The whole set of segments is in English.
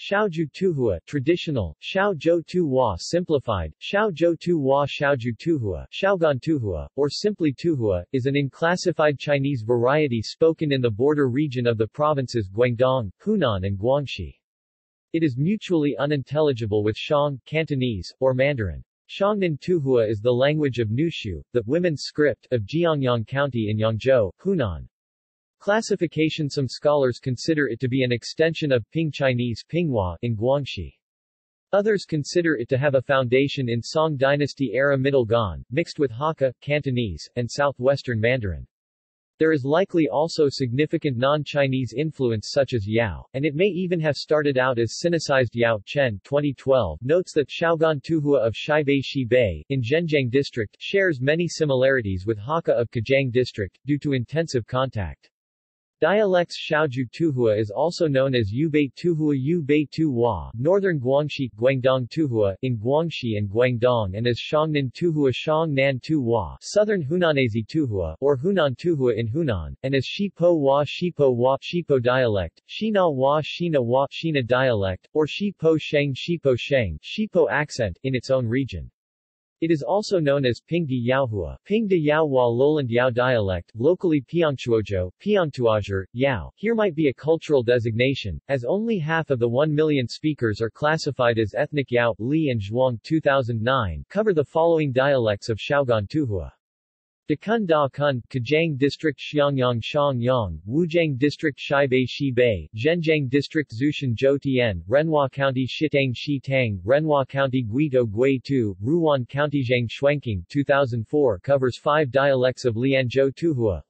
Shaozhou Tuhua, traditional, Shaozhou Tuhua simplified, Shaozhou Tuhua, Shaozhou Tuhua, Shaogan Tuhua, or simply Tuhua, is an unclassified Chinese variety spoken in the border region of the provinces Guangdong, Hunan and Guangxi. It is mutually unintelligible with Shang, Cantonese, or Mandarin. Shangnan Tuhua is the language of Nushu, the women's script of Jiangyong County in Yongzhou, Hunan. Classification: some scholars consider it to be an extension of Ping Chinese Pinghua in Guangxi. Others consider it to have a foundation in Song Dynasty-era Middle Gan, mixed with Hakka, Cantonese, and southwestern Mandarin. There is likely also significant non-Chinese influence such as Yao, and it may even have started out as Sinicized Yao. Chen 2012 notes that Shaogan Tuhua of Shibei in Zhenjiang District shares many similarities with Hakka of Kejiang District, due to intensive contact. Dialects: Shaozhou Tuhua is also known as Yubei Tuhua, Yubei Tuhua, Northern Guangxi, Guangdong Tuhua, in Guangxi and Guangdong, and as Shangnan Tuhua, Shangnan Tuhua, Southern Hunanese Tuhua, or Hunan Tuhua in Hunan, and as Shipo Wa, Shipo Wa, Shipo dialect, Xina Wa, Xina Wa, Xina dialect, or Shipo Sheng, Shipo Sheng, Shipo accent, in its own region. It is also known as Pingdi Yaohua, Pingdi Yaohua, Lowland Yao dialect, locally Piangchuozhou, Piangchuozhou, Yao. Here might be a cultural designation, as only half of the 1,000,000 speakers are classified as ethnic Yao. Li and Zhuang 2009 cover the following dialects of Shaogan Tuhua. Dakun Da Kun, Kejiang District, Xiangyang Shangyang, Wujang District, Shibei Shibei, Zhenjiang District, Zushan Zhoutian, Renhua County, Shitang Shitang, Renhua County, Guido Guitu, Ruan County, Zhang Shuangqing 2004 covers 5 dialects of Lianzhou Tuhua.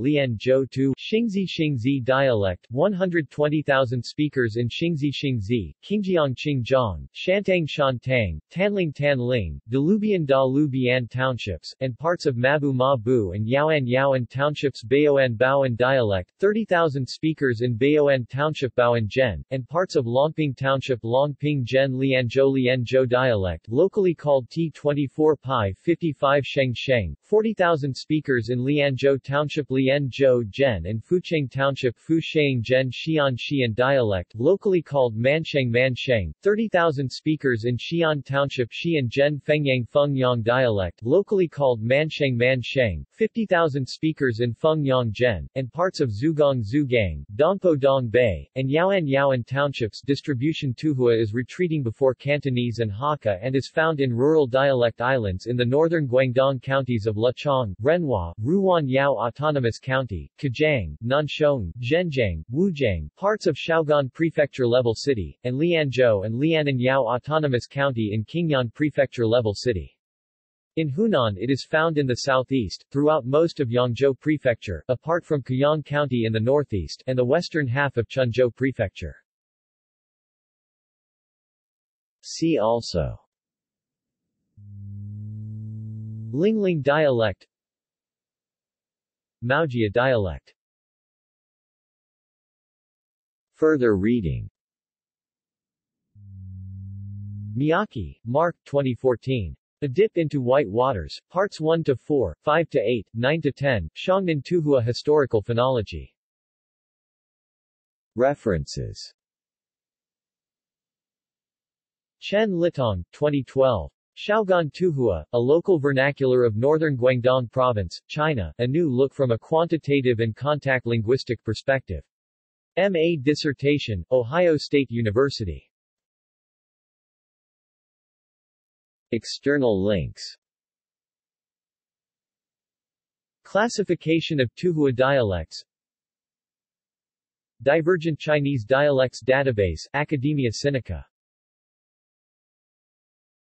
Lianzhou Tuhua, Xingzi Xingzi dialect, 120,000 speakers in Xingzi Xingzi, Qingjiang Qingjiang, Shantang Shantang, Tanling Tanling, Dalubian Dalubian townships, and parts of Mabu Mabu and Yaoan Yaoan townships. Baoan Baoan dialect, 30,000 speakers in Baoan township, Baoan Gen, and parts of Longping township, Longping Gen. Lianzhou Lianzhou dialect, locally called T24 Pi 55 Sheng Sheng, 40,000 speakers in Lianzhou township, Lianzhou Gen, and Fucheng Township, Fucheng Gen. Xi'an Xi'an dialect, locally called Mancheng Mancheng, 30,000 speakers in Xi'an Township, Xi'an Gen. Fengyang Fengyang dialect, locally called Mancheng Mancheng, 50,000 speakers in Fengyang Gen, and parts of Zugong Zugang, Dongpo Dongbei, and Yaoan Yaoan Townships. Distribution: Tuhua is retreating before Cantonese and Hakka and is found in rural dialect islands in the northern Guangdong counties of Lecheng, Renhua, Ruan Yao Autonomous County, Kejiang, Nanshong, Zhenjiang, Wujang, parts of Shaogan Prefecture-level city, and Lianzhou and Lianan Yao Autonomous County in Qingyan Prefecture-level city. In Hunan it is found in the southeast, throughout most of Yangzhou Prefecture, apart from Kejiang County in the northeast, and the western half of Chunzhou Prefecture. See also: Lingling dialect, Maojia dialect. Further reading: Miyake, Mark, 2014. A Dip into White Waters, Parts 1-4, 5-8, 9-10, Shangnan Tuhua Historical Phonology. References: Chen Litong, 2012. Shaogan Tuhua, a local vernacular of northern Guangdong Province, China, a new look from a quantitative and contact linguistic perspective. M.A. dissertation, Ohio State University. External links: Classification of Tuhua dialects, Divergent Chinese Dialects Database, Academia Sinica.